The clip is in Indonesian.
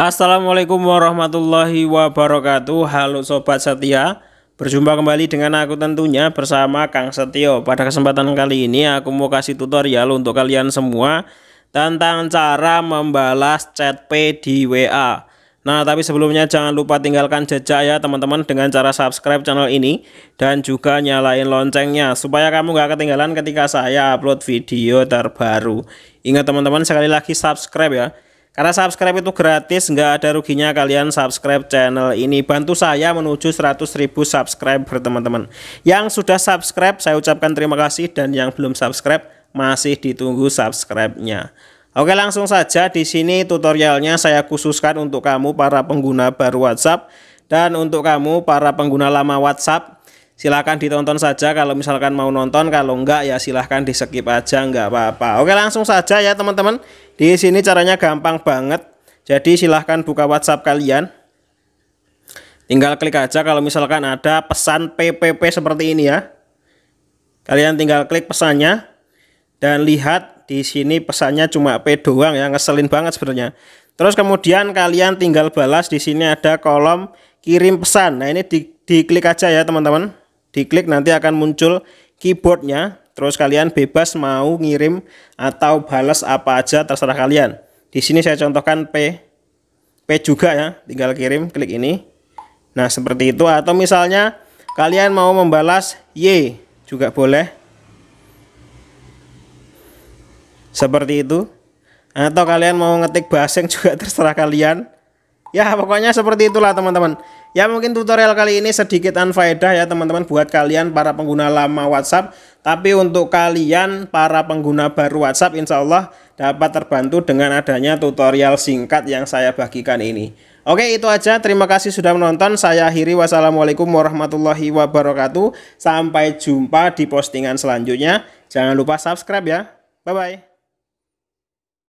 Assalamualaikum warahmatullahi wabarakatuh. Halo sobat setia, berjumpa kembali dengan aku tentunya bersama Kang Setyo. Pada kesempatan kali ini aku mau kasih tutorial untuk kalian semua tentang cara membalas chat P di WA. Nah, tapi sebelumnya jangan lupa tinggalkan jejak ya teman-teman dengan cara subscribe channel ini dan juga nyalain loncengnya supaya kamu nggak ketinggalan ketika saya upload video terbaru. Ingat teman-teman, sekali lagi subscribe ya. Karena subscribe itu gratis, nggak ada ruginya kalian subscribe channel ini. Bantu saya menuju 100.000 subscriber teman-teman. Yang sudah subscribe saya ucapkan terima kasih, dan yang belum subscribe masih ditunggu subscribe-nya. Oke, langsung saja, di sini tutorialnya saya khususkan untuk kamu para pengguna baru WhatsApp dan untuk kamu para pengguna lama WhatsApp. Silahkan ditonton saja kalau misalkan mau nonton, kalau enggak ya silahkan di skip aja, enggak apa-apa. Oke, langsung saja ya teman-teman. Di sini caranya gampang banget. Jadi silahkan buka WhatsApp kalian, tinggal klik aja kalau misalkan ada pesan PPP seperti ini ya. Kalian tinggal klik pesannya dan lihat di sini pesannya cuma P doang ya, ngeselin banget sebenarnya. Terus kemudian kalian tinggal balas, di sini ada kolom kirim pesan. Nah, ini diklik aja ya teman-teman. Diklik nanti akan muncul keyboardnya. Terus kalian bebas mau ngirim atau balas apa aja, terserah kalian. Di sini saya contohkan P juga ya. Tinggal kirim, klik ini. Nah, seperti itu. Atau misalnya kalian mau membalas Y juga boleh, seperti itu. Atau kalian mau ngetik basing juga terserah kalian. Ya pokoknya seperti itulah teman-teman. Ya mungkin tutorial kali ini sedikit unfaedah ya teman-teman buat kalian para pengguna lama WhatsApp. Tapi untuk kalian para pengguna baru WhatsApp insya Allah dapat terbantu dengan adanya tutorial singkat yang saya bagikan ini. Oke, itu aja, terima kasih sudah menonton. Saya akhiri, wassalamualaikum warahmatullahi wabarakatuh. Sampai jumpa di postingan selanjutnya. Jangan lupa subscribe ya. Bye-bye.